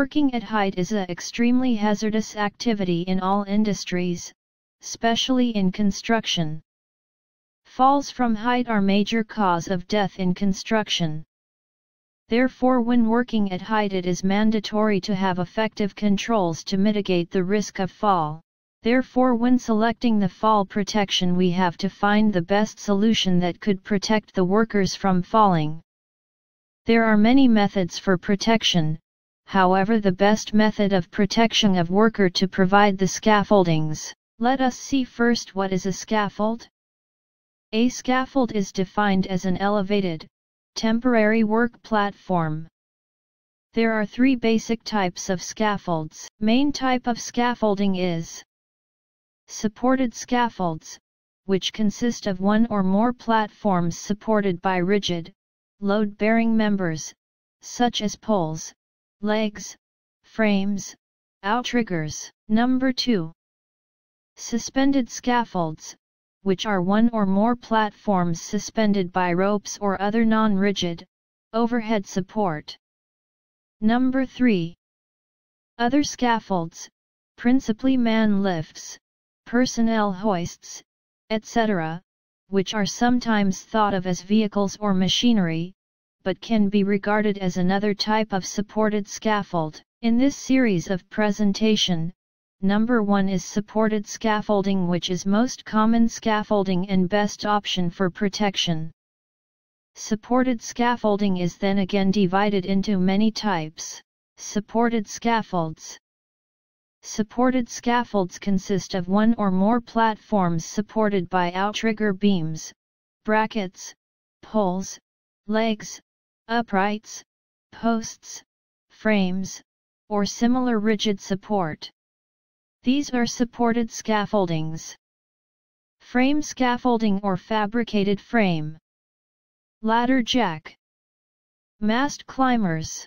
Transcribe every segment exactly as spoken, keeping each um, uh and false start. Working at height is an extremely hazardous activity in all industries, especially in construction. Falls from height are a major cause of death in construction. Therefore, when working at height, it is mandatory to have effective controls to mitigate the risk of fall. Therefore, when selecting the fall protection, we have to find the best solution that could protect the workers from falling. There are many methods for protection. However, the best method of protection of worker to provide the scaffoldings. Let us see first what is a scaffold. A scaffold is defined as an elevated, temporary work platform. There are three basic types of scaffolds. Main type of scaffolding is supported scaffolds, which consist of one or more platforms supported by rigid, load-bearing members, such as poles, legs, frames, outriggers. Number two. Suspended scaffolds, which are one or more platforms suspended by ropes or other non-rigid, overhead support. Number three. Other scaffolds, principally man lifts, personnel hoists, et cetera, which are sometimes thought of as vehicles or machinery, but can be regarded as another type of supported scaffold. In this series of presentation, number one is supported scaffolding, which is most common scaffolding and best option for protection. Supported scaffolding is then again divided into many types. Supported scaffolds. Supported scaffolds consist of one or more platforms supported by outrigger beams, brackets, poles, legs, uprights, posts, frames, or similar rigid support. These are supported scaffoldings. Frame scaffolding or fabricated frame. Ladder jack. Mast climbers.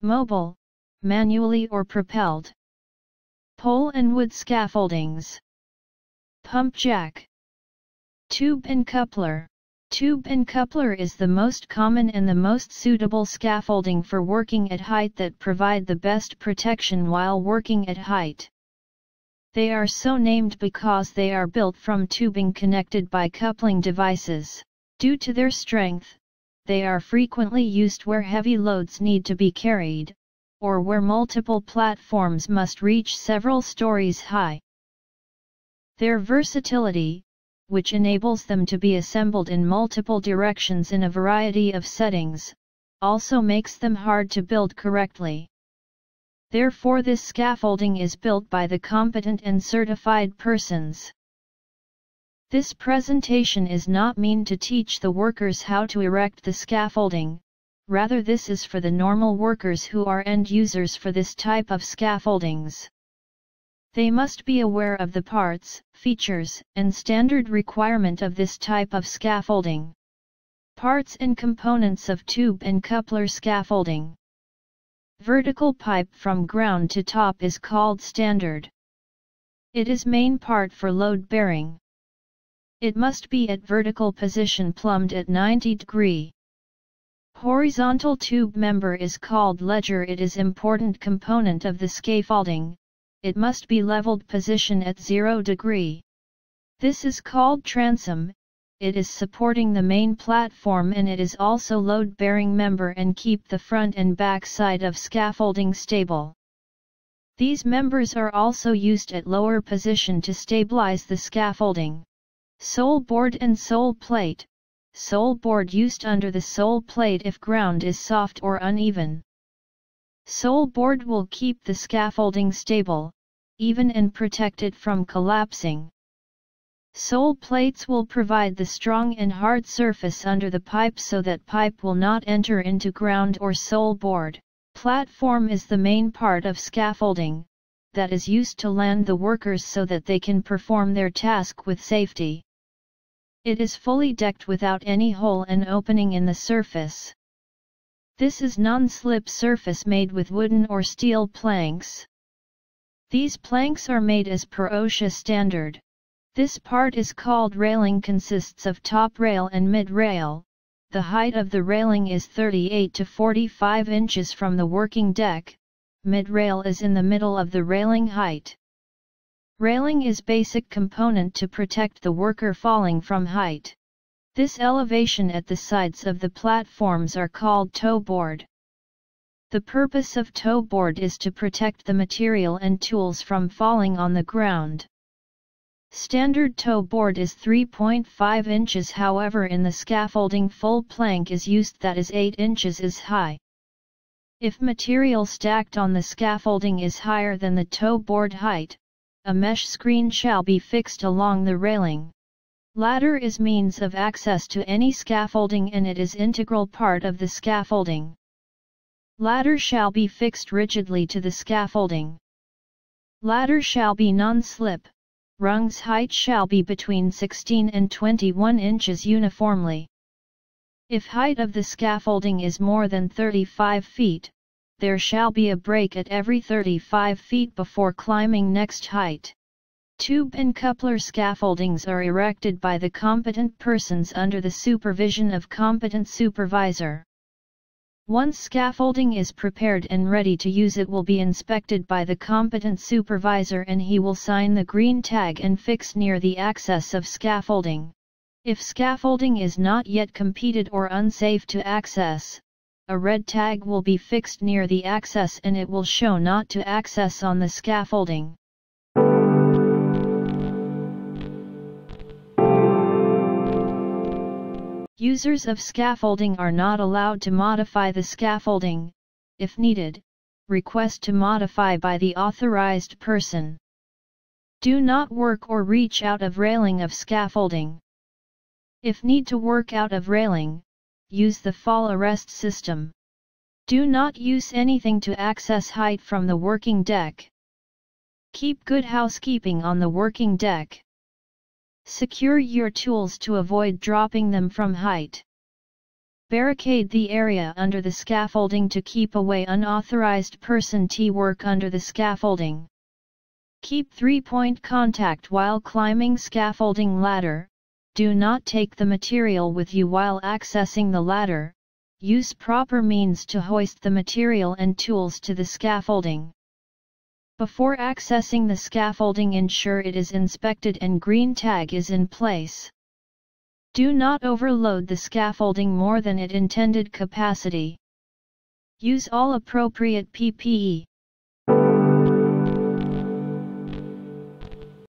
Mobile, manually or propelled. Pole and wood scaffoldings. Pump jack. Tube and coupler. Tube and coupler is the most common and the most suitable scaffolding for working at height that provide the best protection while working at height. They are so named because they are built from tubing connected by coupling devices. Due to their strength, they are frequently used where heavy loads need to be carried, or where multiple platforms must reach several stories high. Their versatility, which enables them to be assembled in multiple directions in a variety of settings, also makes them hard to build correctly. Therefore, this scaffolding is built by the competent and certified persons. This presentation is not meant to teach the workers how to erect the scaffolding, rather this is for the normal workers who are end users for this type of scaffoldings. They must be aware of the parts, features, and standard requirement of this type of scaffolding. Parts and components of tube and coupler scaffolding. Vertical pipe from ground to top is called standard. It is main part for load bearing. It must be at vertical position plumbed at ninety degrees. Horizontal tube member is called ledger. It is important component of the scaffolding. It must be leveled position at zero degrees. This is called transom. It is supporting the main platform and it is also load-bearing member and keep the front and back side of scaffolding stable. These members are also used at lower position to stabilize the scaffolding. Sole board and sole plate. Sole board used under the sole plate if ground is soft or uneven. Sole board will keep the scaffolding stable, even and protect it from collapsing. Sole plates will provide the strong and hard surface under the pipe so that pipe will not enter into ground or sole board. Platform is the main part of scaffolding, that is used to land the workers so that they can perform their task with safety. It is fully decked without any hole and opening in the surface. This is non-slip surface made with wooden or steel planks. These planks are made as per OSHA standard. This part is called railing, consists of top rail and mid rail. The height of the railing is thirty-eight to forty-five inches from the working deck, Mid-rail is in the middle of the railing height. Railing is basic component to protect the worker falling from height. This elevation at the sides of the platforms are called toe board. The purpose of toe board is to protect the material and tools from falling on the ground. Standard toe board is three point five inches, however in the scaffolding full plank is used that is eight inches is high. If material stacked on the scaffolding is higher than the toe board height, a mesh screen shall be fixed along the railing. Ladder is means of access to any scaffolding and it is integral part of the scaffolding. Ladder shall be fixed rigidly to the scaffolding. Ladder shall be non-slip, rungs height shall be between sixteen and twenty-one inches uniformly. If height of the scaffolding is more than thirty-five feet, there shall be a break at every thirty-five feet before climbing next height. Tube and coupler scaffoldings are erected by the competent persons under the supervision of competent supervisor. Once scaffolding is prepared and ready to use, it will be inspected by the competent supervisor and he will sign the green tag and fix near the access of scaffolding. If scaffolding is not yet completed or unsafe to access, a red tag will be fixed near the access and it will show not to access on the scaffolding. Users of scaffolding are not allowed to modify the scaffolding, if needed, request to modify by the authorized person. Do not work or reach out of railing of scaffolding. If need to work out of railing, use the fall arrest system. Do not use anything to access height from the working deck. Keep good housekeeping on the working deck. Secure your tools to avoid dropping them from height. Barricade the area under the scaffolding to keep away unauthorized person to work under the scaffolding. Keep three-point contact while climbing scaffolding ladder. Do not take the material with you while accessing the ladder. Use proper means to hoist the material and tools to the scaffolding. Before accessing the scaffolding, ensure it is inspected and green tag is in place. Do not overload the scaffolding more than its intended capacity. Use all appropriate P P E.